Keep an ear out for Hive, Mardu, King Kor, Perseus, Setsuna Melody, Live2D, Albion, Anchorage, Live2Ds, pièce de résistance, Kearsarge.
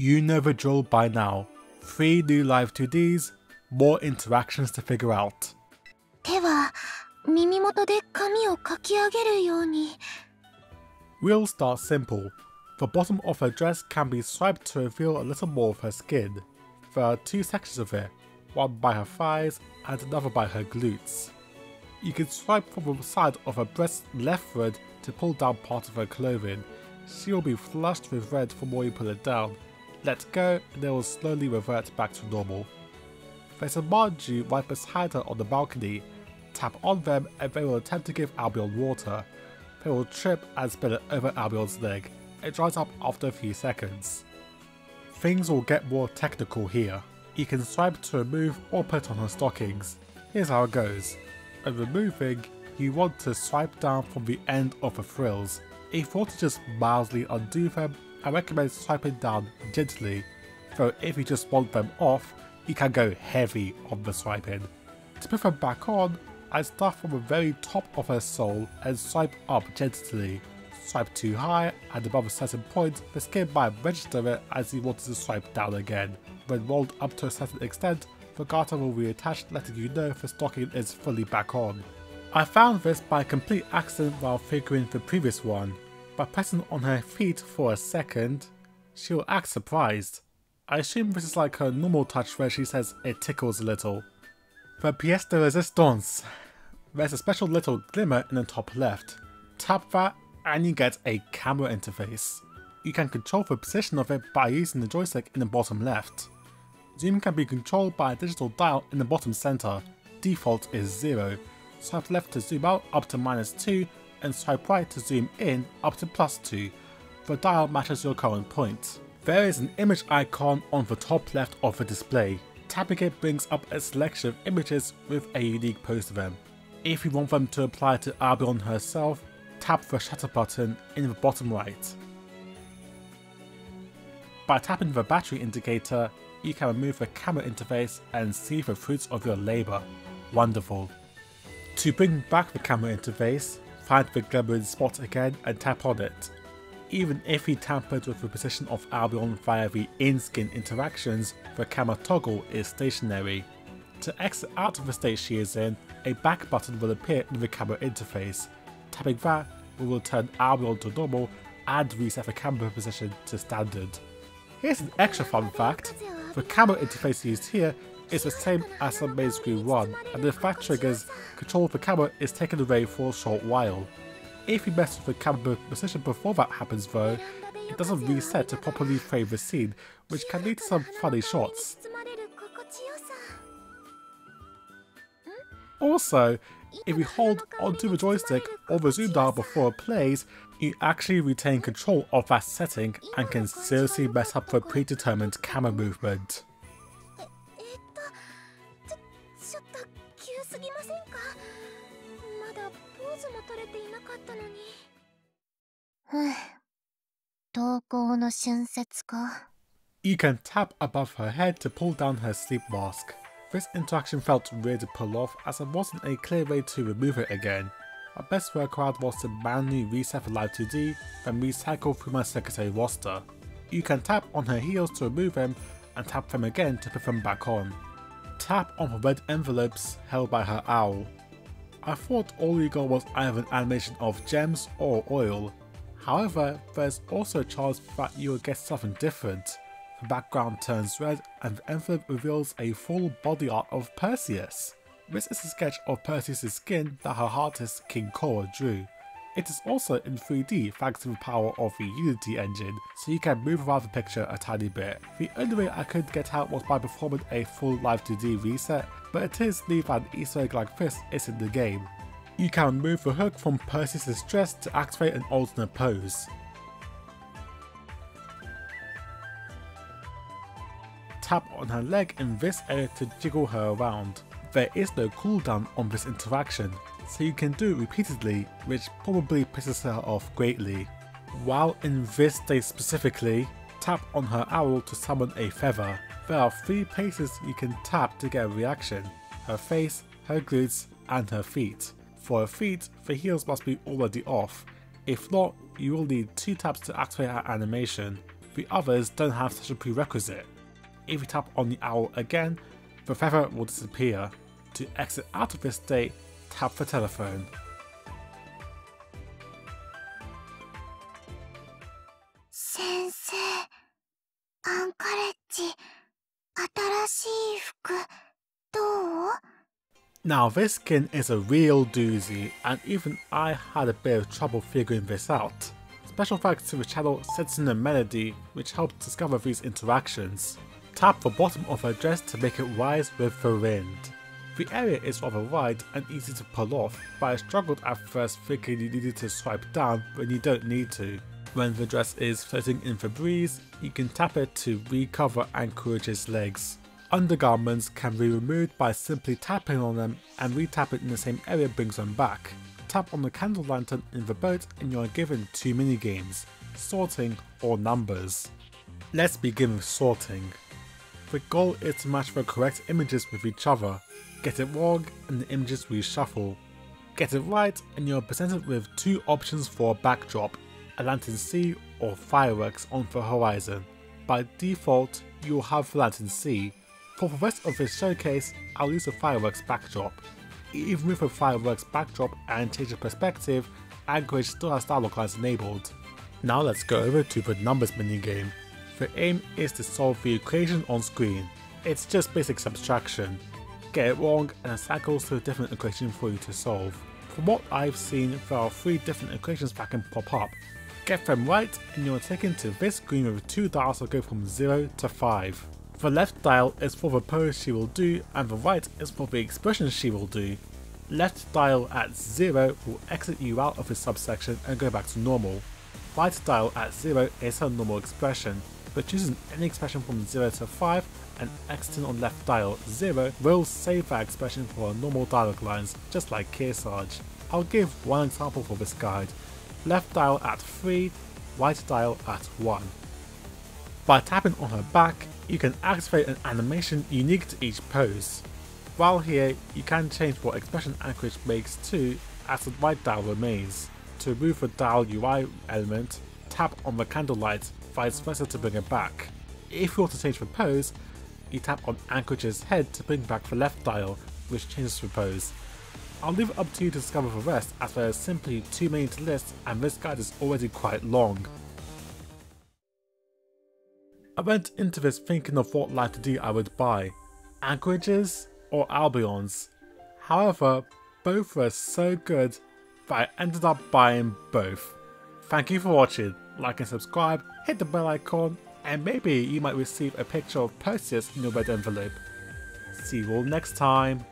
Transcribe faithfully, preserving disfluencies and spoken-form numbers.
you know the drill by now. Three new Live two Ds, more interactions to figure out. We'll start simple. The bottom of her dress can be swiped to reveal a little more of her skin. There are two sections of it, one by her thighs and another by her glutes. You can swipe from the side of her breast leftward to pull down part of her clothing. She will be flushed with red from where you pull it down. Let go and it will slowly revert back to normal. There's a Mardu right beside her on the balcony. Tap on them and they will attempt to give Albion water. They will trip and spill it over Albion's leg. It dries up after a few seconds. Things will get more technical here. You can swipe to remove or put on her stockings. Here's how it goes. When removing, you want to swipe down from the end of the frills. If you want to just mildly undo them, I recommend swiping down gently, though if you just want them off, you can go heavy on the swiping. To put them back on, I start from the very top of her sole and swipe up gently. Swipe too high and above a certain point, the skin might register it as you want to swipe down again. When rolled up to a certain extent, the garter will reattach, letting you know the stocking is fully back on. I found this by complete accident while figuring the previous one. By pressing on her feet for a second, she will act surprised. I assume this is like her normal touch where she says it tickles a little. The pièce de résistance. There's a special little glimmer in the top left. Tap that and you get a camera interface. You can control the position of it by using the joystick in the bottom left. Zoom can be controlled by a digital dial in the bottom center. Default is zero. Swipe left to zoom out up to minus two and swipe right to zoom in up to plus two. The dial matches your current point. There is an image icon on the top left of the display. Tapping it brings up a selection of images with a unique pose to them. If you want them to apply to Albion herself, tap the shutter button in the bottom right. By tapping the battery indicator, you can remove the camera interface and see the fruits of your labour. Wonderful. To bring back the camera interface, find the glimmering spot again and tap on it. Even if he tampered with the position of Albion via the in-skin interactions, the camera toggle is stationary. To exit out of the state she is in, a back button will appear in the camera interface. Tapping that will return Albion to normal and reset the camera position to standard. Here's an extra fun fact. The camera interface used here is the same as the main screen one, and if that triggers, control of the camera is taken away for a short while. If you mess with the camera position before that happens though, it doesn't reset to properly frame the scene, which can lead to some funny shots. Also, if you hold onto the joystick or the zoom dial before it plays, you actually retain control of that setting and can seriously mess up the predetermined camera movement. You can tap above her head to pull down her sleep mask. This interaction felt weird to pull off as there wasn't a clear way to remove it again. My best workaround was to manually reset the Live two D, then recycle through my secretary roster. You can tap on her heels to remove them and tap them again to put them back on. Tap on the red envelopes held by her owl. I thought all you got was either an animation of gems or oil. However, there's also a chance that you will get something different. The background turns red and the envelope reveals a full body art of Perseus. This is a sketch of Perseus' skin that her artist King Kor drew. It is also in three D thanks to the power of the Unity engine, so you can move around the picture a tiny bit. The only way I could get out was by performing a full Live two D reset, but it is neat that an Easter egg like this is in the game. You can remove the hook from Perseus' dress to activate an alternate pose. Tap on her leg in this area to jiggle her around. There is no cooldown on this interaction, so you can do it repeatedly, which probably pisses her off greatly. While in this state specifically, tap on her owl to summon a feather. There are three places you can tap to get a reaction: her face, her glutes, and her feet. For her feet, the heels must be already off. If not, you will need two taps to activate her animation. the others don't have such a prerequisite. If we tap on the owl again, the feather will disappear. To exit out of this state, tap the telephone. Sensei, Anchorage, new clothes, how? Now this skin is a real doozy, and even I had a bit of trouble figuring this out. Special thanks to the channel Setsuna Melody, which helped discover these interactions. Tap the bottom of her dress to make it rise with the wind. The area is rather wide and easy to pull off, but I struggled at first thinking you needed to swipe down when you don't need to. When the dress is floating in the breeze, you can tap it to recover Anchorage's legs. Undergarments can be removed by simply tapping on them, and re-tapping in the same area brings them back. Tap on the candle lantern in the boat and you are given two minigames, sorting or numbers. Let's begin with sorting. The goal is to match the correct images with each other. Get it wrong and the images reshuffle. Get it right and you are presented with two options for a backdrop, a lantern sea or fireworks on the horizon. By default, you will have the lantern sea. For the rest of this showcase, I'll use a fireworks backdrop. Even with a fireworks backdrop and change of perspective, Anchorage still has dialogue lines enabled. Now let's go over to the numbers minigame. The aim is to solve the equation on screen. It's just basic subtraction. Get it wrong and it cycles to a different equation for you to solve. From what I've seen, there are three different equations that can pop up. Get them right and you are taken to this screen with two dials that go from zero to five. The left dial is for the pose she will do and the right is for the expression she will do. Left dial at zero will exit you out of this subsection and go back to normal. Right dial at zero is her normal expression, but choosing any expression from zero to five and exiting on left dial zero will save that expression for her normal dialogue lines, just like Kearsarge. I'll give one example for this guide. Left dial at three, right dial at one. By tapping on her back, you can activate an animation unique to each pose. While here, you can change what expression Anchorage makes too, as the right dial remains. To remove the dial U I element, tap on the candlelight, vice versa to bring it back. If you want to change the pose, you tap on Anchorage's head to bring back the left dial, which changes the pose. I'll leave it up to you to discover the rest, as there are simply too many to list and this guide is already quite long. I went into this thinking of what Live to D I would buy, Anchorage's or Albion's. However, both were so good that I ended up buying both. Thank you for watching, like and subscribe, hit the bell icon, and maybe you might receive a picture of Perseus in your red envelope. See you all next time.